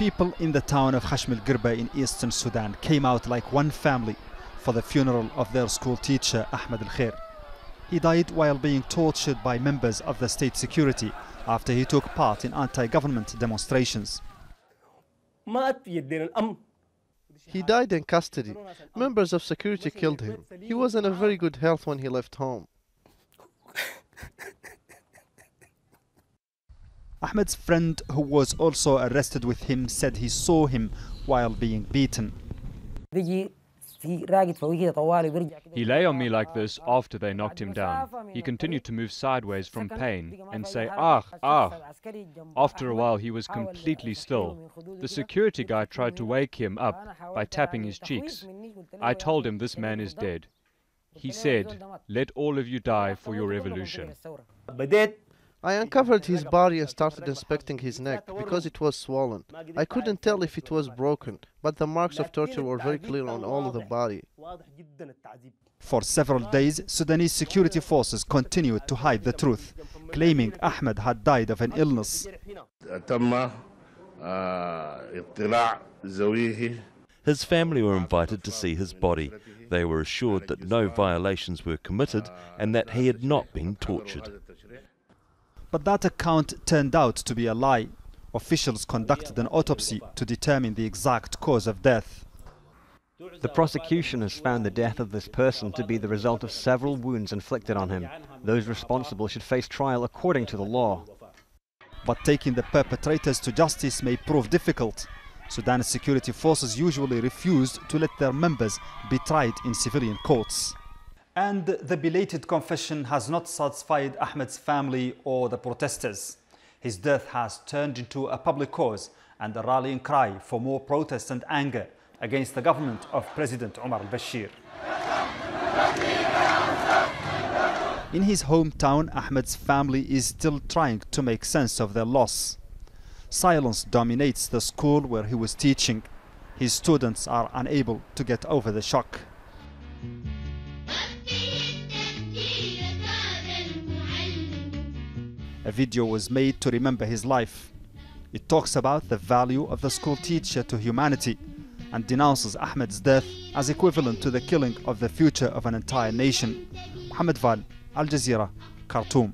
people in the town of Khashm al-Girba in eastern Sudan came out like one family for the funeral of their school teacher, Ahmed Al Khair. He died while being tortured by members of the state security after he took part in anti-government demonstrations. He died in custody. Members of security killed him. He was in a very good health when he left home. Ahmed's friend, who was also arrested with him, said he saw him while being beaten. He lay on me like this after they knocked him down. He continued to move sideways from pain and say, "Ah, ah." After a while, he was completely still. The security guy tried to wake him up by tapping his cheeks. I told him, "This man is dead." He said, "Let all of you die for your revolution." I uncovered his body and started inspecting his neck because it was swollen. I couldn't tell if it was broken, but the marks of torture were very clear on all of the body. For several days, Sudanese security forces continued to hide the truth, claiming Ahmed had died of an illness. His family were invited to see his body. They were assured that no violations were committed and that he had not been tortured. But that account turned out to be a lie. Officials conducted an autopsy to determine the exact cause of death. The prosecution has found the death of this person to be the result of several wounds inflicted on him. Those responsible should face trial according to the law. But taking the perpetrators to justice may prove difficult. Sudan's security forces usually refused to let their members be tried in civilian courts. And the belated confession has not satisfied Ahmed's family or the protesters. His death has turned into a public cause and a rallying cry for more protest and anger against the government of President Omar al-Bashir. In his hometown, Ahmed's family is still trying to make sense of their loss. Silence dominates the school where he was teaching. His students are unable to get over the shock. A video was made to remember his life. It talks about the value of the school teacher to humanity and denounces Ahmed's death as equivalent to the killing of the future of an entire nation. Mohamed Vall, Al Jazeera, Khartoum.